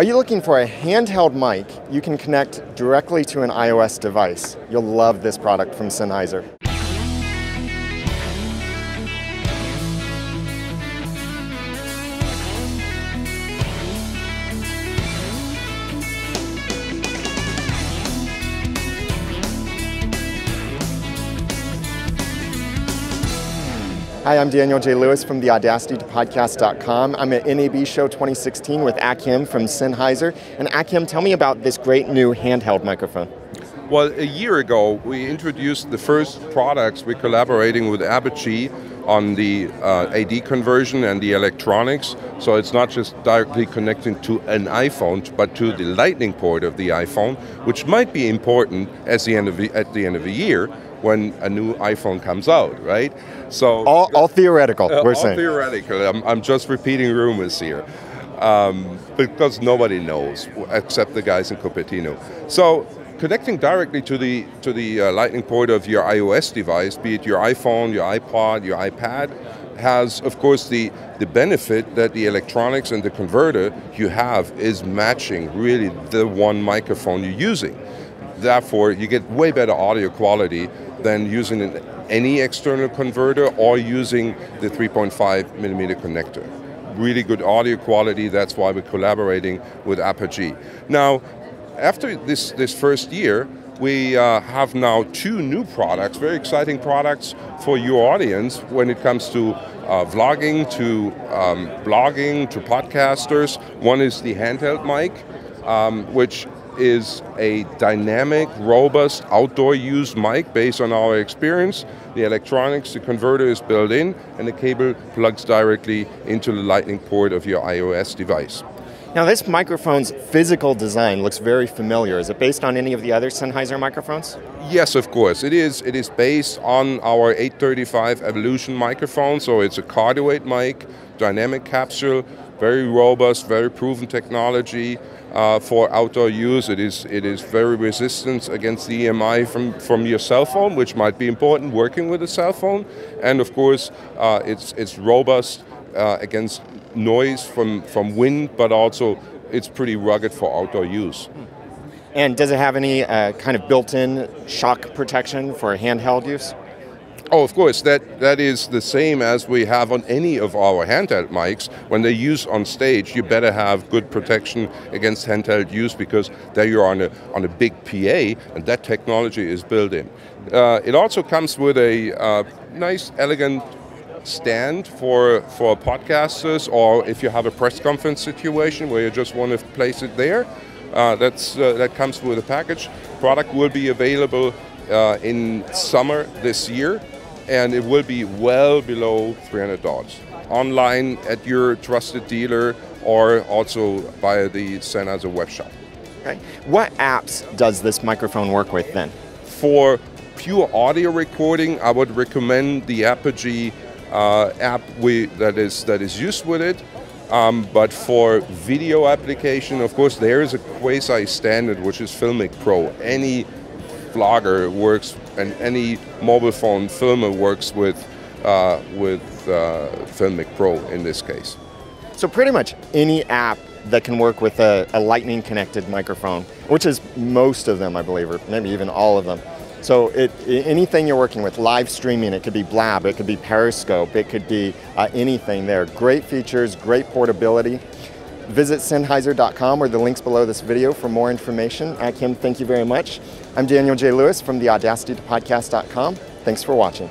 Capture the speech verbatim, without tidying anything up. Are you looking for a handheld mic you can connect directly to an iOS device? You'll love this product from Sennheiser. Hi, I'm Daniel J. Lewis from the audacity to podcast dot com. I'm at N A B Show twenty sixteen with Akim from Sennheiser. And Akim, tell me about this great new handheld microphone. Well, a year ago, we introduced the first products. We're collaborating with Apogee on the uh, A D conversion and the electronics. So it's not just directly connecting to an iPhone, but to the Lightning port of the iPhone, which might be important at the end of the, at the, end of the year, when a new iPhone comes out, right? So all, all theoretical, uh, we're all saying. All theoretical. I'm, I'm just repeating rumors here, um, because nobody knows except the guys in Cupertino. So connecting directly to the to the uh, Lightning port of your iOS device, be it your iPhone, your iPod, your iPad, has of course the the benefit that the electronics and the converter you have is matching really the one microphone you're using. Therefore, you get way better audio quality than using an, any external converter or using the three point five millimeter connector. Really good audio quality, that's why we're collaborating with Apogee. Now, after this, this first year, we uh, have now two new products, very exciting products for your audience when it comes to uh, vlogging, to um, blogging, to podcasters. One is the handheld mic, um, which is a dynamic, robust, outdoor use mic based on our experience. The electronics, the converter is built in, and the cable plugs directly into the Lightning port of your iOS device. Now this microphone's physical design looks very familiar. Is it based on any of the other Sennheiser microphones? Yes, of course. It is It is based on our eight thirty-five Evolution microphone, so it's a cardioid mic, dynamic capsule, very robust, very proven technology uh, for outdoor use. It is It is very resistant against the E M I from, from your cell phone, which might be important working with a cell phone. And of course, uh, it's, it's robust uh, against noise from, from wind, but also it's pretty rugged for outdoor use. And does it have any uh, kind of built-in shock protection for handheld use? Oh, of course. That, that is the same as we have on any of our handheld mics. When they use on stage, you better have good protection against handheld use, because there you're on a, on a big P A, and that technology is built in. Uh, it also comes with a uh, nice, elegant stand for for podcasters, or if you have a press conference situation where you just want to place it there, uh, that's uh, that comes with a package. Product will be available uh, in summer this year, and it will be well below three hundred dollars online at your trusted dealer, or also via the Sennheiser web shop. Okay, what apps does this microphone work with then? For pure audio recording, I would recommend the Apogee Uh, app we, that is that is used with it, um, but for video application, of course, there is a quasi-standard, which is Filmic Pro. Any vlogger works, and any mobile phone filmer works with uh, with uh, Filmic Pro in this case. So pretty much any app that can work with a, a Lightning-connected microphone, which is most of them, I believe, or maybe even all of them. So it, anything you're working with, live streaming, it could be Blab, it could be Periscope, it could be uh, anything there. Great features, great portability. Visit Sennheiser dot com or the links below this video for more information. Akim, thank you very much. I'm Daniel J. Lewis from the audacity to podcast dot com. Thanks for watching.